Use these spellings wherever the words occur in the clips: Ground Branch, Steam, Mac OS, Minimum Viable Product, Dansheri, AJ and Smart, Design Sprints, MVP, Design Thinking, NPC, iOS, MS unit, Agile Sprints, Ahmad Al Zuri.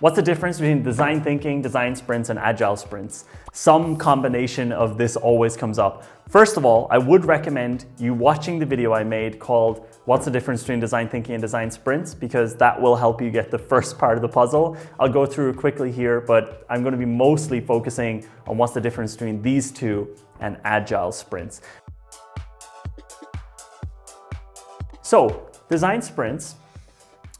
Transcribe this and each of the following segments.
What's the difference between design thinking, design sprints, and agile sprints? Some combination of this always comes up. First of all, I would recommend you watching the video I made called "What's the difference between design thinking and design sprints?" because that will help you get the first part of the puzzle. I'll go through it quickly here, but I'm going to be mostly focusing on what's the difference between these two and agile sprints. So, design sprints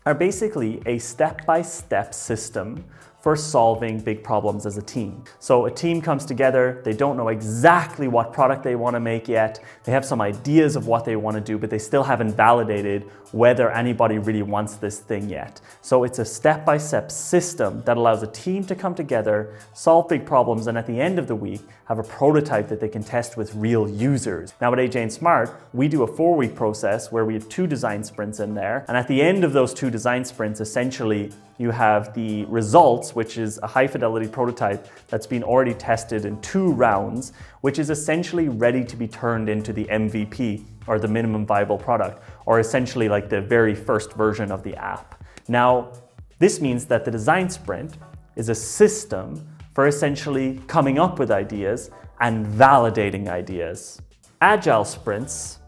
are basically a step-by-step system for solving big problems as a team. So a team comes together, they don't know exactly what product they want to make yet, they have some ideas of what they want to do, but they still haven't validated whether anybody really wants this thing yet. So it's a step-by-step system that allows a team to come together, solve big problems, and at the end of the week, have a prototype that they can test with real users. Now at AJ and Smart, we do a 4-week process where we have 2 design sprints in there, and at the end of those 2 design sprints, essentially, you have the results, which is a high-fidelity prototype that's been already tested in 2 rounds, which is essentially ready to be turned into the MVP, or the minimum viable product, or essentially like the very first version of the app. Now, this means that the design sprint is a system for essentially coming up with ideas and validating ideas. Agile sprints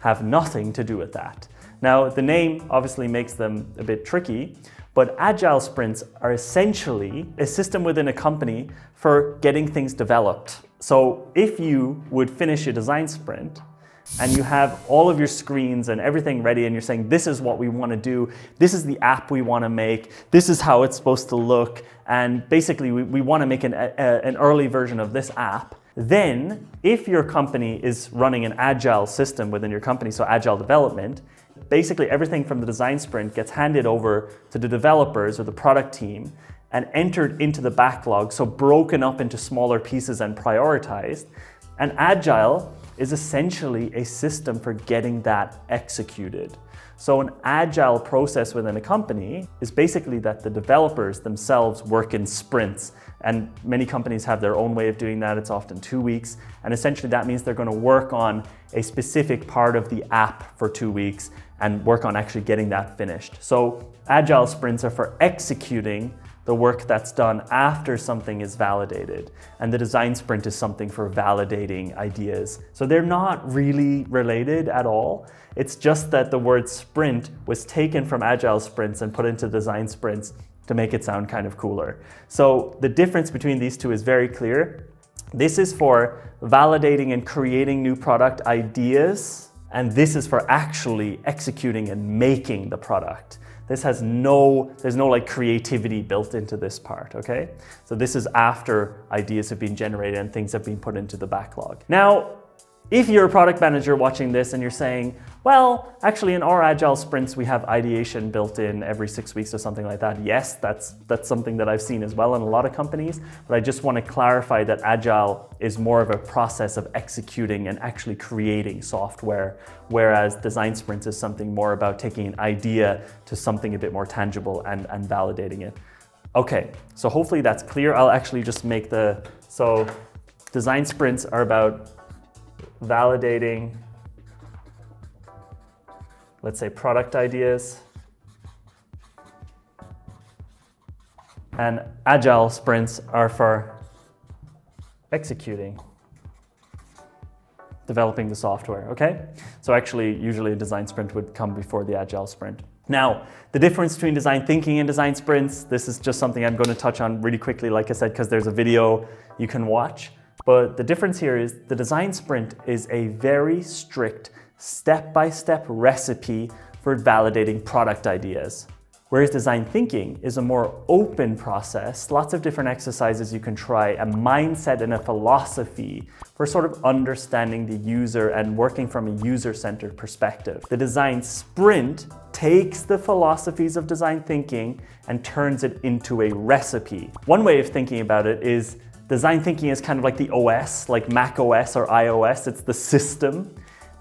have nothing to do with that. Now, the name obviously makes them a bit tricky, but agile sprints are essentially a system within a company for getting things developed. So if you would finish a design sprint and you have all of your screens and everything ready and you're saying, this is what we want to do, this is the app we want to make, this is how it's supposed to look, and basically we want to make an early version of this app, then if your company is running an agile system within your company, so agile development, basically everything from the design sprint gets handed over to the developers or the product team and entered into the backlog, so broken up into smaller pieces and prioritized. And agile is essentially a system for getting that executed. So an agile process within a company is basically that the developers themselves work in sprints, and many companies have their own way of doing that. It's often 2 weeks, and essentially that means they're going to work on a specific part of the app for 2 weeks and work on actually getting that finished. So agile sprints are for executing the work that's done after something is validated, and the design sprint is something for validating ideas. So they're not really related at all. It's just that the word sprint was taken from agile sprints and put into design sprints to make it sound kind of cooler. So the difference between these two is very clear. This is for validating and creating new product ideas, and this is for actually executing and making the product. This has there's no like creativity built into this part, okay? So this is after ideas have been generated and things have been put into the backlog. Now, if you're a product manager watching this and you're saying, well, actually in our agile sprints, we have ideation built in every 6 weeks or something like that. Yes, that's something that I've seen as well in a lot of companies, but I just want to clarify that agile is more of a process of executing and actually creating software, whereas design sprints is something more about taking an idea to something a bit more tangible and validating it. Okay, so hopefully that's clear. I'll actually just make so design sprints are about validating, let's say, product ideas, and agile sprints are for executing, developing the software, okay? So actually, usually a design sprint would come before the agile sprint. Now, the difference between design thinking and design sprints, this is just something I'm going to touch on really quickly, like I said, because there's a video you can watch. But the difference here is the design sprint is a very strict step-by-step recipe for validating product ideas, whereas design thinking is a more open process, lots of different exercises you can try, a mindset and a philosophy for sort of understanding the user and working from a user-centered perspective. The design sprint takes the philosophies of design thinking and turns it into a recipe. One way of thinking about it is design thinking is kind of like the OS, like Mac OS or iOS, it's the system.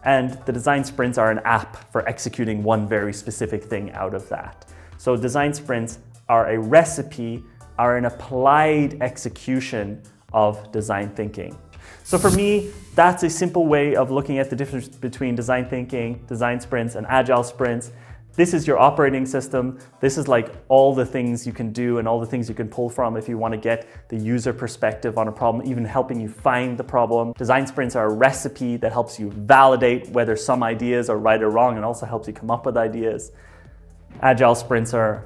And the design sprints are an app for executing one very specific thing out of that. So design sprints are a recipe, are an applied execution of design thinking. So for me, that's a simple way of looking at the difference between design thinking, design sprints, and agile sprints. This is your operating system. This is like all the things you can do and all the things you can pull from if you want to get the user perspective on a problem, even helping you find the problem. Design sprints are a recipe that helps you validate whether some ideas are right or wrong and also helps you come up with ideas. Agile sprints are,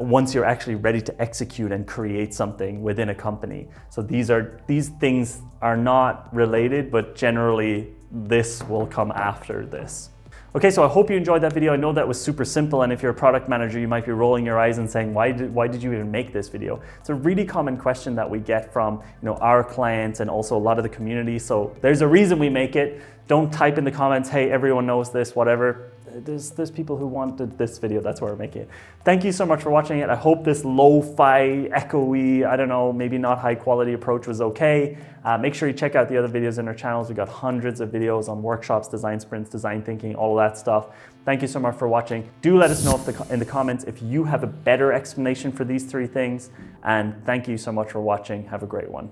once you're actually ready to execute and create something within a company. So these things are not related, but generally this will come after this. Okay, so I hope you enjoyed that video. I know that was super simple, and if you're a product manager, you might be rolling your eyes and saying, why did you even make this video? It's a really common question that we get from our clients and also a lot of the community. So there's a reason we make it. Don't type in the comments, hey, everyone knows this, whatever. There's people who wanted this video. That's why we're making it. Thank you so much for watching it. I hope this lo-fi, echoey, I don't know, maybe not high quality approach was okay. Make sure you check out the other videos in our channels. We've got hundreds of videos on workshops, design sprints, design thinking, all of that stuff. Thank you so much for watching. Do let us know in the comments if you have a better explanation for these three things. And thank you so much for watching. Have a great one.